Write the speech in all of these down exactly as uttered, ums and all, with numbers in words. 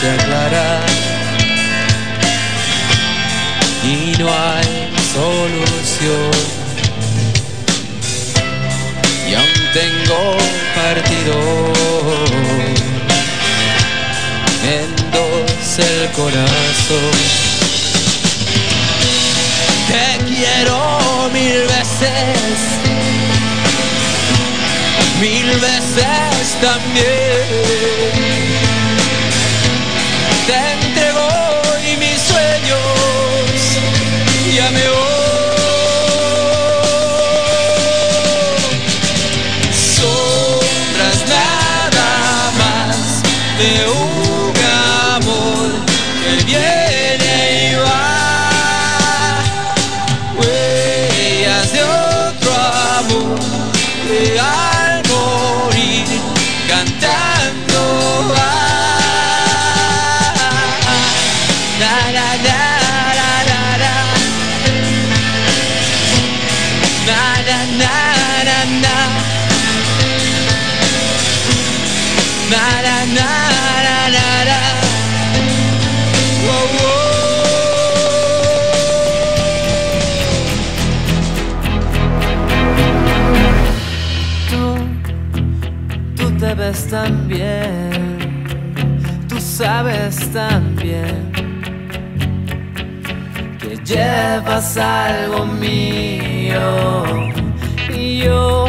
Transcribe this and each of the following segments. se aclara y no hay solución. Y aún tengo partido en dos el corazón. Te quiero mil veces, mil veces también. Te entrego hoy mis sueños, ya me voy. De un amor que viene y va, huellas de otro amor que al morir cantando va. Na, na, na, na, na, na. Na, na, na, na, na. Na, na, na. También, tú sabes también que llevas algo mío y yo,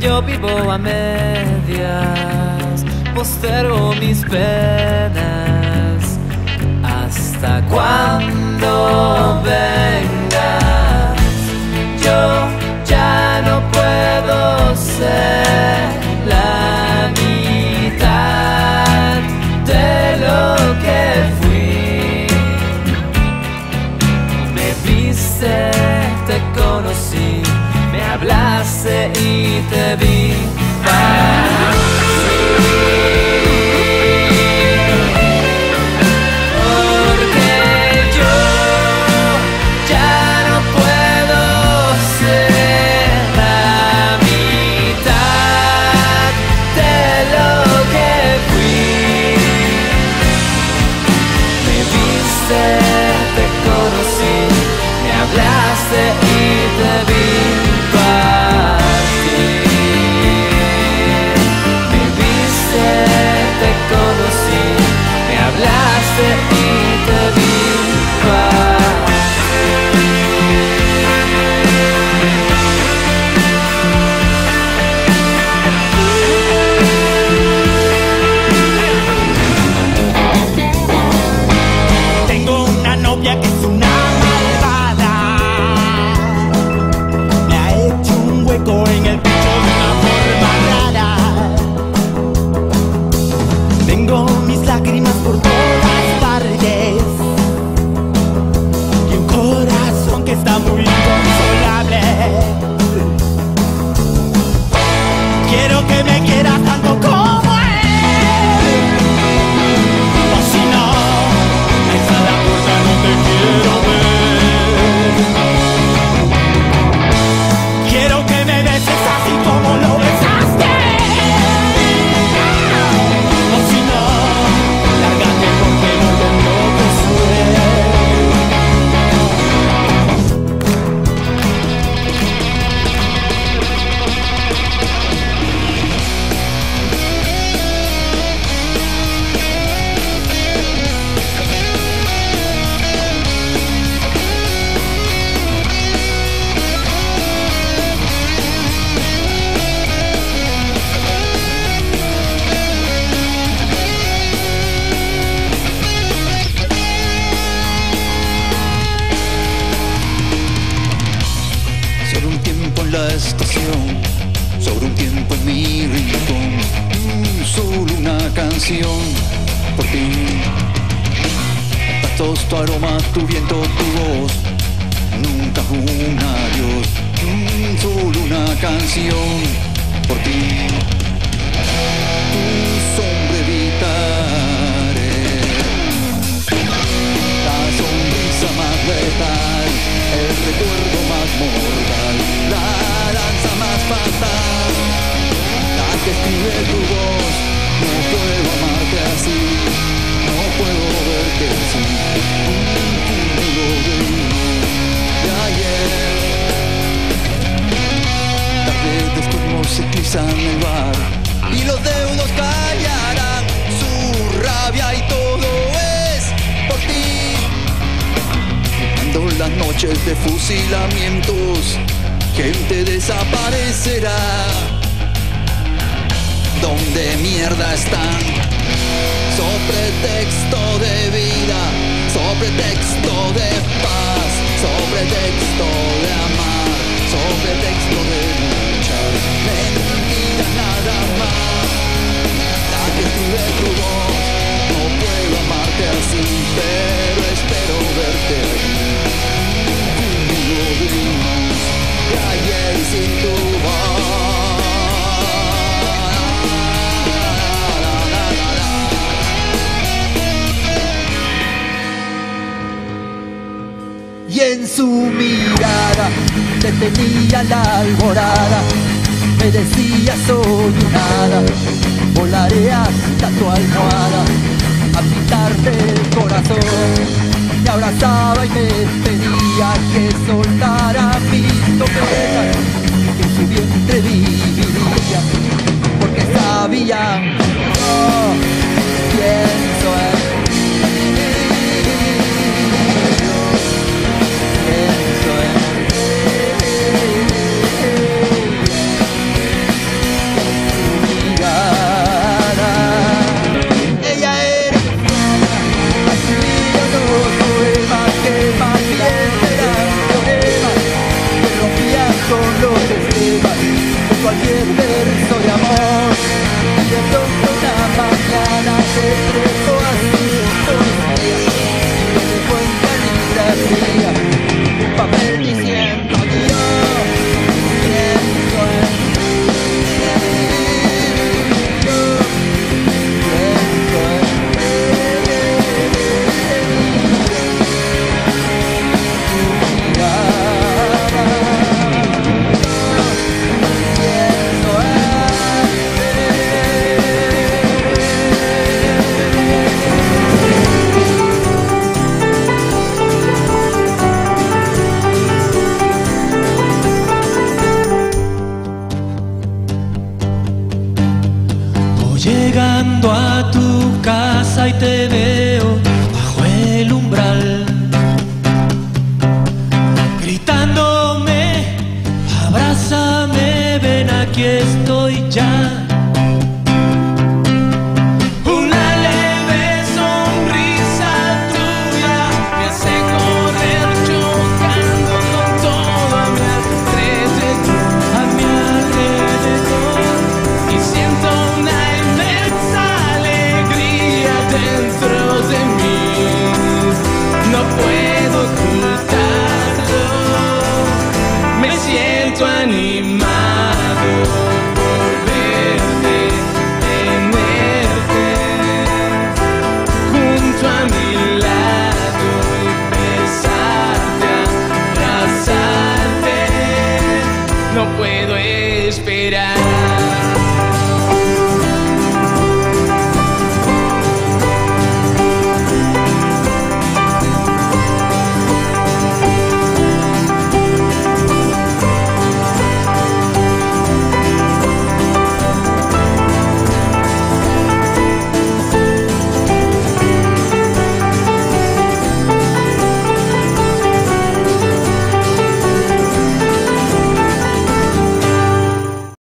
yo vivo a medias, postergo mis penas hasta cuando vengas. Yo ya no puedo ser la mitad de lo que fui. Me viste, te conocí, me hablaste y te vi para ti. No puedo amarte así. ciclistas en el bar. Y los deudos callarán su rabia y todo es por ti. Cuando las noches de fusilamientos, gente desaparecerá. ¿Dónde mierda están? Sobre texto de vida, sobre texto de paz, sobre texto de amar, sobre texto de luchar. Me tranquila nada más la que escribe tu voz. No puedo amarte así, pero espero verte aquí. Un mundo de ayer sin tu voz. Y en su mirada te tenía la alborada, me decía soy un hada, volaré hasta tu almohada, a pintarte el corazón. Me abrazaba y me pedía que soltara mis tormentas, que en su vientre viviría, porque sabía oh, pienso en cualquier verso de amor. Y de pronto una mañana se trepó a sus días, y me fue en caligrafía un papel diciendo yo pienso en ti, yo pienso en ti, tu mirada. Llegando a tu casa y te veo bajo el umbral, gritándome, abrázame, ven aquí estoy ya.